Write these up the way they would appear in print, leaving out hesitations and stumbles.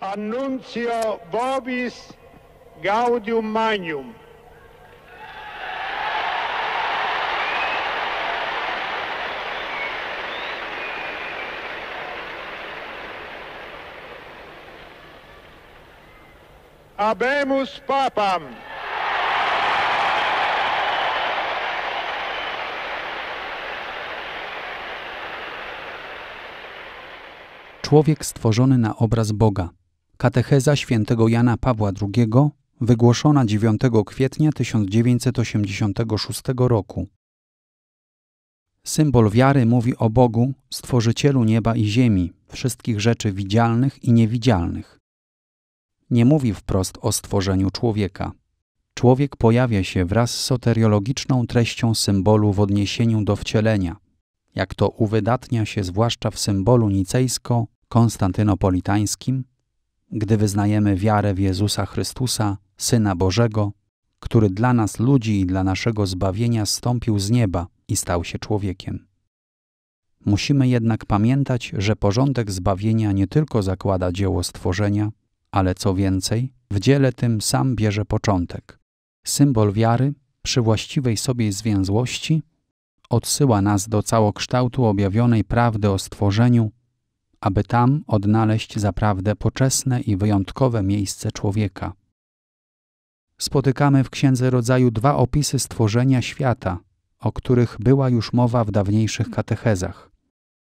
Annuncio Vobis Gaudium Magnum. Habemus Papam. Człowiek stworzony na obraz Boga. Katecheza świętego Jana Pawła II, wygłoszona 9 kwietnia 1986 roku. Symbol wiary mówi o Bogu, Stworzycielu nieba i ziemi, wszystkich rzeczy widzialnych i niewidzialnych. Nie mówi wprost o stworzeniu człowieka. Człowiek pojawia się wraz z soteriologiczną treścią symbolu w odniesieniu do wcielenia, jak to uwydatnia się zwłaszcza w symbolu nicejsko-konstantynopolitańskim, gdy wyznajemy wiarę w Jezusa Chrystusa, Syna Bożego, który dla nas ludzi i dla naszego zbawienia zstąpił z nieba i stał się człowiekiem. Musimy jednak pamiętać, że porządek zbawienia nie tylko zakłada dzieło stworzenia, ale co więcej, w dziele tym sam bierze początek. Symbol wiary, przy właściwej sobie zwięzłości, odsyła nas do całokształtu objawionej prawdy o stworzeniu, aby tam odnaleźć zaprawdę poczesne i wyjątkowe miejsce człowieka. Spotykamy w Księdze Rodzaju dwa opisy stworzenia świata, o których była już mowa w dawniejszych katechezach.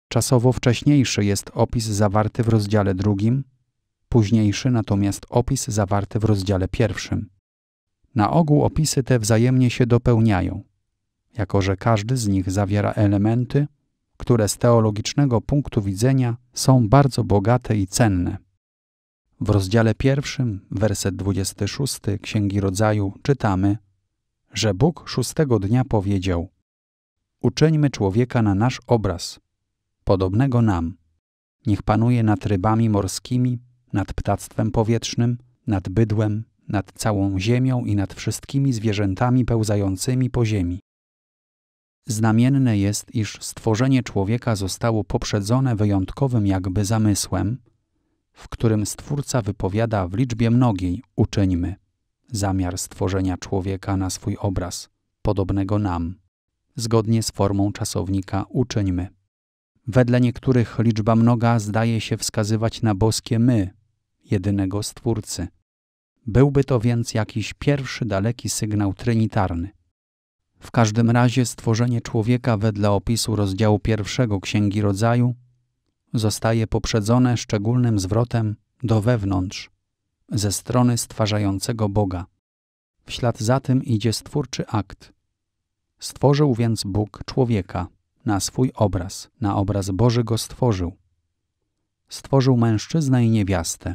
Czasowo wcześniejszy jest opis zawarty w rozdziale 2, późniejszy natomiast opis zawarty w rozdziale 1. Na ogół opisy te wzajemnie się dopełniają, jako że każdy z nich zawiera elementy, które z teologicznego punktu widzenia są bardzo bogate i cenne. W rozdziale 1, werset 26 Księgi Rodzaju czytamy, że Bóg 6 dnia powiedział: uczyńmy człowieka na nasz obraz, podobnego nam. Niech panuje nad rybami morskimi, nad ptactwem powietrznym, nad bydłem, nad całą ziemią i nad wszystkimi zwierzętami pełzającymi po ziemi. Znamienne jest, iż stworzenie człowieka zostało poprzedzone wyjątkowym jakby zamysłem, w którym Stwórca wypowiada w liczbie mnogiej uczyńmy zamiar stworzenia człowieka na swój obraz, podobnego nam, zgodnie z formą czasownika uczyńmy. Wedle niektórych liczba mnoga zdaje się wskazywać na boskie my, jedynego Stwórcy. Byłby to więc jakiś pierwszy daleki sygnał trynitarny. W każdym razie stworzenie człowieka wedle opisu rozdziału 1 Księgi Rodzaju zostaje poprzedzone szczególnym zwrotem do wewnątrz, ze strony stwarzającego Boga. W ślad za tym idzie stwórczy akt. Stworzył więc Bóg człowieka na swój obraz, na obraz Boży go stworzył. Stworzył mężczyznę i niewiastę.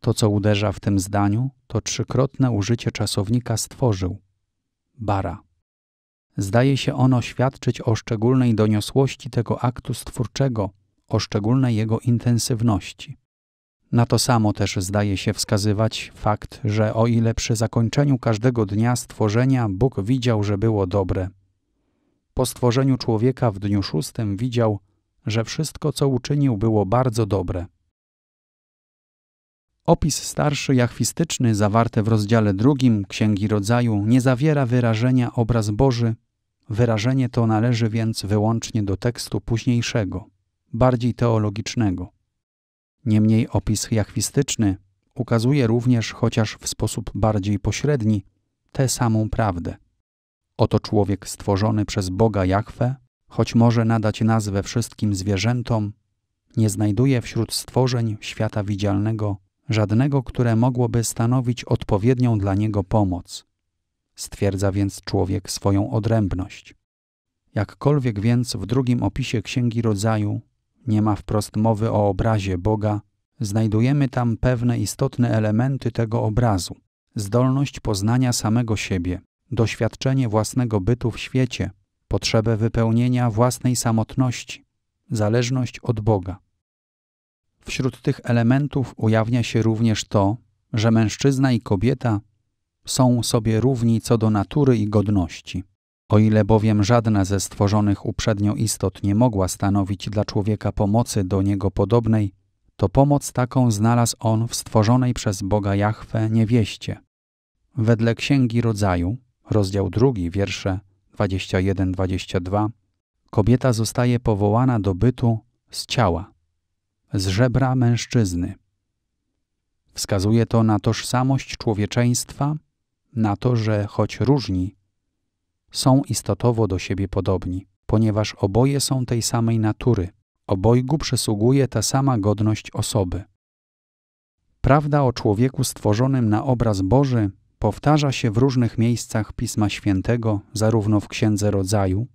To, co uderza w tym zdaniu, to trzykrotne użycie czasownika stworzył. Bara. Zdaje się ono świadczyć o szczególnej doniosłości tego aktu stwórczego, o szczególnej jego intensywności. Na to samo też zdaje się wskazywać fakt, że o ile przy zakończeniu każdego dnia stworzenia Bóg widział, że było dobre, po stworzeniu człowieka w dniu 6 widział, że wszystko, co uczynił, było bardzo dobre. Opis starszy jachwistyczny zawarty w rozdziale 2 Księgi Rodzaju nie zawiera wyrażenia obraz Boży, wyrażenie to należy więc wyłącznie do tekstu późniejszego, bardziej teologicznego. Niemniej opis jachwistyczny ukazuje również, chociaż w sposób bardziej pośredni, tę samą prawdę. Oto człowiek stworzony przez Boga Jahwe, choć może nadać nazwę wszystkim zwierzętom, nie znajduje wśród stworzeń świata widzialnego żadnego, które mogłoby stanowić odpowiednią dla niego pomoc. Stwierdza więc człowiek swoją odrębność. Jakkolwiek więc w drugim opisie Księgi Rodzaju nie ma wprost mowy o obrazie Boga, znajdujemy tam pewne istotne elementy tego obrazu. Zdolność poznania samego siebie, doświadczenie własnego bytu w świecie, potrzebę wypełnienia własnej samotności, zależność od Boga. Wśród tych elementów ujawnia się również to, że mężczyzna i kobieta są sobie równi co do natury i godności. O ile bowiem żadna ze stworzonych uprzednio istot nie mogła stanowić dla człowieka pomocy do niego podobnej, to pomoc taką znalazł on w stworzonej przez Boga Jahwe niewieście. Wedle Księgi Rodzaju, rozdział 2, wiersze 21-22, kobieta zostaje powołana do bytu z ciała, z żebra mężczyzny. Wskazuje to na tożsamość człowieczeństwa, na to, że choć różni, są istotowo do siebie podobni, ponieważ oboje są tej samej natury, obojgu przysługuje ta sama godność osoby. Prawda o człowieku stworzonym na obraz Boży powtarza się w różnych miejscach Pisma Świętego, zarówno w Księdze Rodzaju.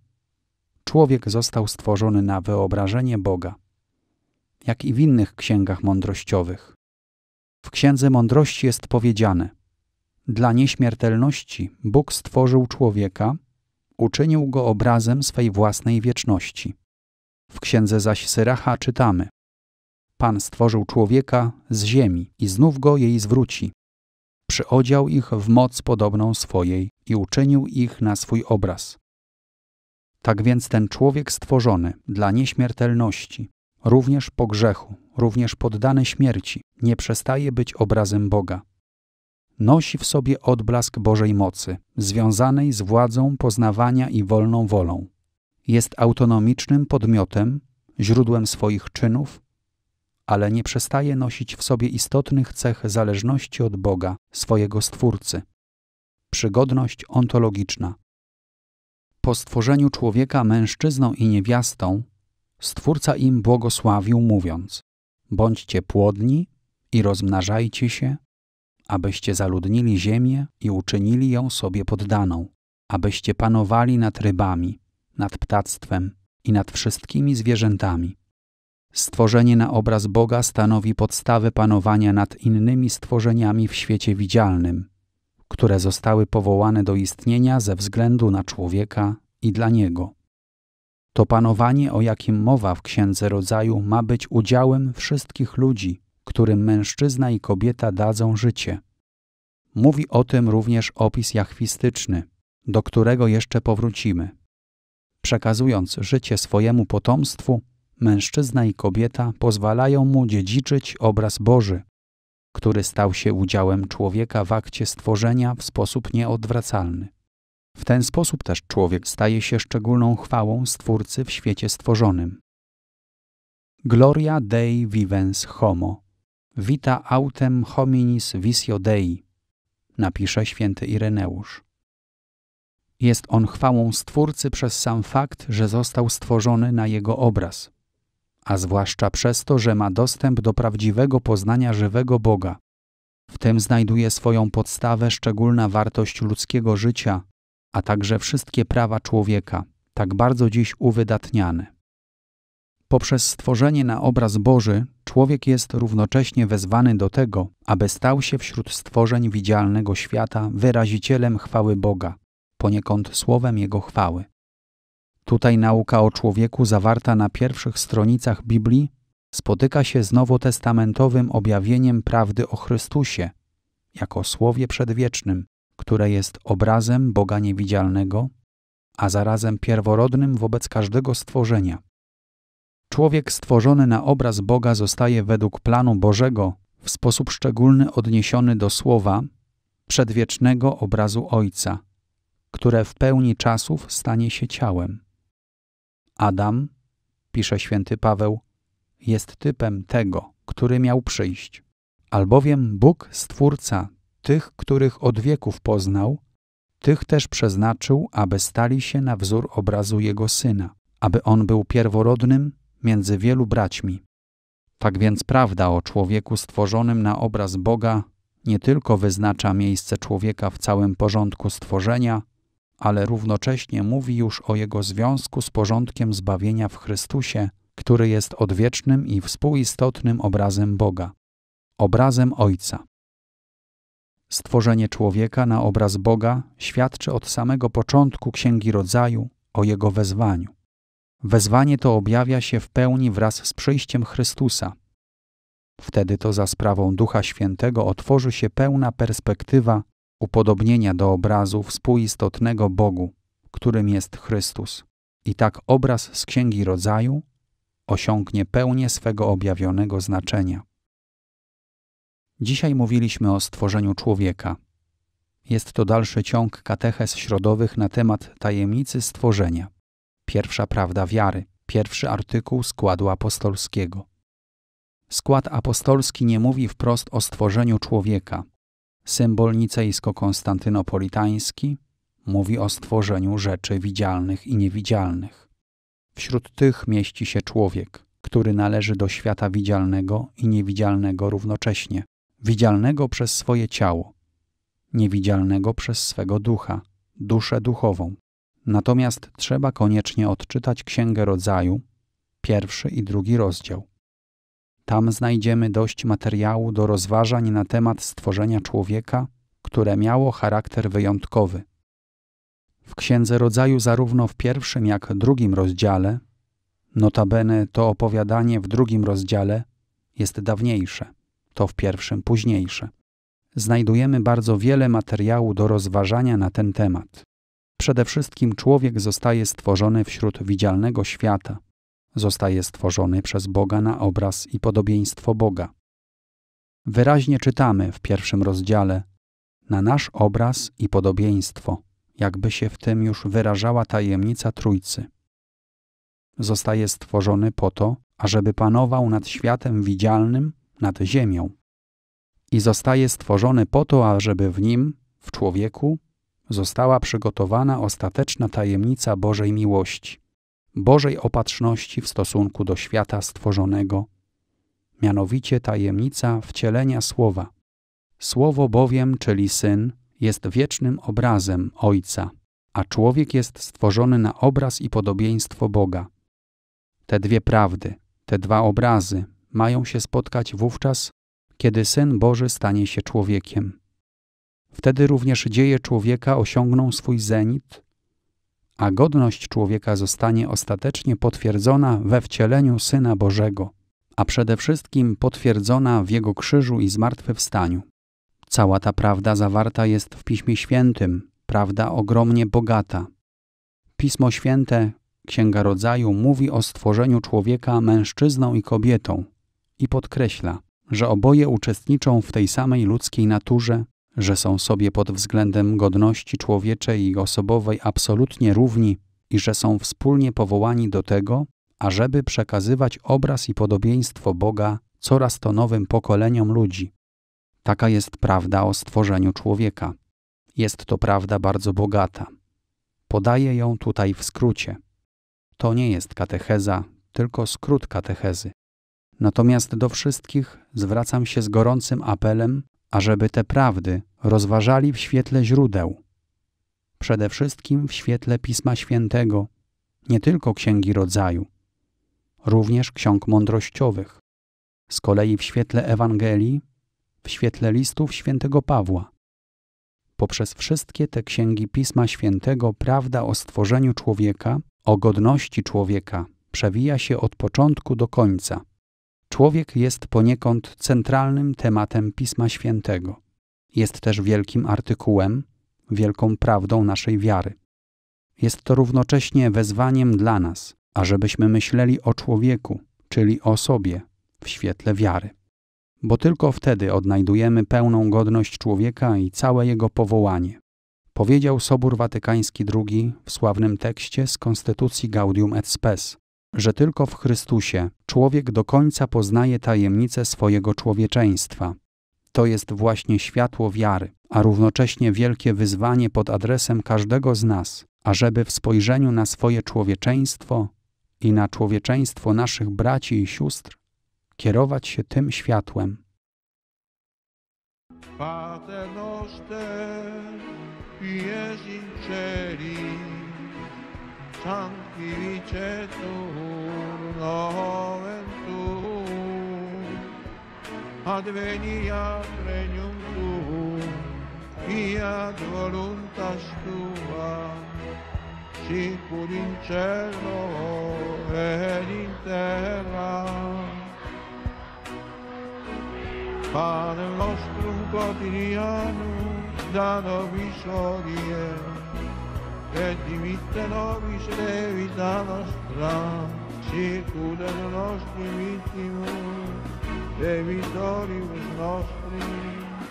Człowiek został stworzony na wyobrażenie Boga, jak i w innych księgach mądrościowych. W Księdze Mądrości jest powiedziane: dla nieśmiertelności Bóg stworzył człowieka, uczynił go obrazem swej własnej wieczności. W Księdze zaś Syracha czytamy: Pan stworzył człowieka z ziemi i znów go jej zwróci. Przyodział ich w moc podobną swojej i uczynił ich na swój obraz. Tak więc ten człowiek stworzony dla nieśmiertelności, również po grzechu, również poddany śmierci, nie przestaje być obrazem Boga. Nosi w sobie odblask Bożej mocy, związanej z władzą poznawania i wolną wolą. Jest autonomicznym podmiotem, źródłem swoich czynów, ale nie przestaje nosić w sobie istotnych cech zależności od Boga, swojego Stwórcy. Przygodność ontologiczna. Po stworzeniu człowieka mężczyzną i niewiastą, Stwórca im błogosławił, mówiąc: bądźcie płodni i rozmnażajcie się, abyście zaludnili ziemię i uczynili ją sobie poddaną, abyście panowali nad rybami, nad ptactwem i nad wszystkimi zwierzętami. Stworzenie na obraz Boga stanowi podstawę panowania nad innymi stworzeniami w świecie widzialnym, które zostały powołane do istnienia ze względu na człowieka i dla niego. To panowanie, o jakim mowa w Księdze Rodzaju, ma być udziałem wszystkich ludzi, którym mężczyzna i kobieta dadzą życie. Mówi o tym również opis jachwistyczny, do którego jeszcze powrócimy. Przekazując życie swojemu potomstwu, mężczyzna i kobieta pozwalają mu dziedziczyć obraz Boży, który stał się udziałem człowieka w akcie stworzenia w sposób nieodwracalny. W ten sposób też człowiek staje się szczególną chwałą Stwórcy w świecie stworzonym. Gloria dei vivens homo, vita autem hominis visio dei, napisze święty Ireneusz. Jest on chwałą Stwórcy przez sam fakt, że został stworzony na jego obraz, a zwłaszcza przez to, że ma dostęp do prawdziwego poznania żywego Boga. W tym znajduje swoją podstawę szczególna wartość ludzkiego życia, a także wszystkie prawa człowieka, tak bardzo dziś uwydatniane. Poprzez stworzenie na obraz Boży człowiek jest równocześnie wezwany do tego, aby stał się wśród stworzeń widzialnego świata wyrazicielem chwały Boga, poniekąd słowem Jego chwały. Tutaj nauka o człowieku zawarta na pierwszych stronicach Biblii spotyka się z nowotestamentowym objawieniem prawdy o Chrystusie jako Słowie Przedwiecznym, które jest obrazem Boga niewidzialnego, a zarazem pierworodnym wobec każdego stworzenia. Człowiek stworzony na obraz Boga zostaje według planu Bożego w sposób szczególny odniesiony do Słowa, przedwiecznego obrazu Ojca, które w pełni czasów stanie się ciałem. Adam, pisze święty Paweł, jest typem tego, który miał przyjść, albowiem Bóg, Stwórca tych, których od wieków poznał, tych też przeznaczył, aby stali się na wzór obrazu Jego Syna, aby On był pierworodnym między wielu braćmi. Tak więc prawda o człowieku stworzonym na obraz Boga nie tylko wyznacza miejsce człowieka w całym porządku stworzenia, ale równocześnie mówi już o jego związku z porządkiem zbawienia w Chrystusie, który jest odwiecznym i współistotnym obrazem Boga, obrazem Ojca. Stworzenie człowieka na obraz Boga świadczy od samego początku Księgi Rodzaju o jego wezwaniu. Wezwanie to objawia się w pełni wraz z przyjściem Chrystusa. Wtedy to za sprawą Ducha Świętego otworzy się pełna perspektywa upodobnienia do obrazu współistotnego Bogu, którym jest Chrystus. I tak obraz z Księgi Rodzaju osiągnie pełnię swego objawionego znaczenia. Dzisiaj mówiliśmy o stworzeniu człowieka. Jest to dalszy ciąg katechez środowych na temat tajemnicy stworzenia. Pierwsza prawda wiary, pierwszy artykuł składu apostolskiego. Skład apostolski nie mówi wprost o stworzeniu człowieka. Symbol nicejsko-konstantynopolitański mówi o stworzeniu rzeczy widzialnych i niewidzialnych. Wśród tych mieści się człowiek, który należy do świata widzialnego i niewidzialnego równocześnie, widzialnego przez swoje ciało, niewidzialnego przez swego ducha, duszę duchową. Natomiast trzeba koniecznie odczytać Księgę Rodzaju, 1. i 2. rozdział. Tam znajdziemy dość materiału do rozważań na temat stworzenia człowieka, które miało charakter wyjątkowy. W Księdze Rodzaju zarówno w 1. jak 2. rozdziale, notabene to opowiadanie w 2. rozdziale jest dawniejsze, to w 1. późniejsze. Znajdujemy bardzo wiele materiału do rozważania na ten temat. Przede wszystkim człowiek zostaje stworzony wśród widzialnego świata. Zostaje stworzony przez Boga na obraz i podobieństwo Boga. Wyraźnie czytamy w 1. rozdziale na nasz obraz i podobieństwo, jakby się w tym już wyrażała tajemnica Trójcy. Zostaje stworzony po to, ażeby panował nad światem widzialnym, nad ziemią. I zostaje stworzony po to, ażeby w nim, w człowieku, została przygotowana ostateczna tajemnica Bożej miłości, Bożej opatrzności w stosunku do świata stworzonego, mianowicie tajemnica wcielenia Słowa. Słowo bowiem, czyli Syn, jest wiecznym obrazem Ojca, a człowiek jest stworzony na obraz i podobieństwo Boga. Te dwie prawdy, te dwa obrazy mają się spotkać wówczas, kiedy Syn Boży stanie się człowiekiem. Wtedy również dzieje człowieka osiągną swój zenit, a godność człowieka zostanie ostatecznie potwierdzona we wcieleniu Syna Bożego, a przede wszystkim potwierdzona w Jego krzyżu i zmartwychwstaniu. Cała ta prawda zawarta jest w Piśmie Świętym, prawda ogromnie bogata. Pismo Święte, Księga Rodzaju, mówi o stworzeniu człowieka mężczyzną i kobietą i podkreśla, że oboje uczestniczą w tej samej ludzkiej naturze, że są sobie pod względem godności człowieczej i osobowej absolutnie równi i że są wspólnie powołani do tego, ażeby przekazywać obraz i podobieństwo Boga coraz to nowym pokoleniom ludzi. Taka jest prawda o stworzeniu człowieka. Jest to prawda bardzo bogata. Podaję ją tutaj w skrócie. To nie jest katecheza, tylko skrót katechezy. Natomiast do wszystkich zwracam się z gorącym apelem, ażeby te prawdy rozważali w świetle źródeł. Przede wszystkim w świetle Pisma Świętego, nie tylko Księgi Rodzaju, również ksiąg mądrościowych. Z kolei w świetle Ewangelii, w świetle listów Świętego Pawła. Poprzez wszystkie te księgi Pisma Świętego prawda o stworzeniu człowieka, o godności człowieka przewija się od początku do końca. Człowiek jest poniekąd centralnym tematem Pisma Świętego. Jest też wielkim artykułem, wielką prawdą naszej wiary. Jest to równocześnie wezwaniem dla nas, ażebyśmy myśleli o człowieku, czyli o sobie, w świetle wiary. Bo tylko wtedy odnajdujemy pełną godność człowieka i całe jego powołanie. Powiedział Sobór Watykański II w sławnym tekście z Konstytucji Gaudium et Spes, że tylko w Chrystusie człowiek do końca poznaje tajemnicę swojego człowieczeństwa. To jest właśnie światło wiary, a równocześnie wielkie wyzwanie pod adresem każdego z nas, ażeby w spojrzeniu na swoje człowieczeństwo i na człowieczeństwo naszych braci i sióstr kierować się tym światłem. Pater noster, Sancti vicetur noventum, adveniat regnum tuum, fiat voluntas tua, sicur in cielo et in terra. Panem nostrum quotidianum da nobis odie, et dimitte nobis debita nostra, Circula nostri vittimus, e vitoribus nostri,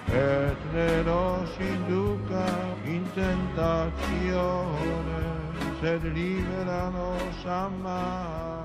et ne nos induca in tentatione, sed libera nos a male.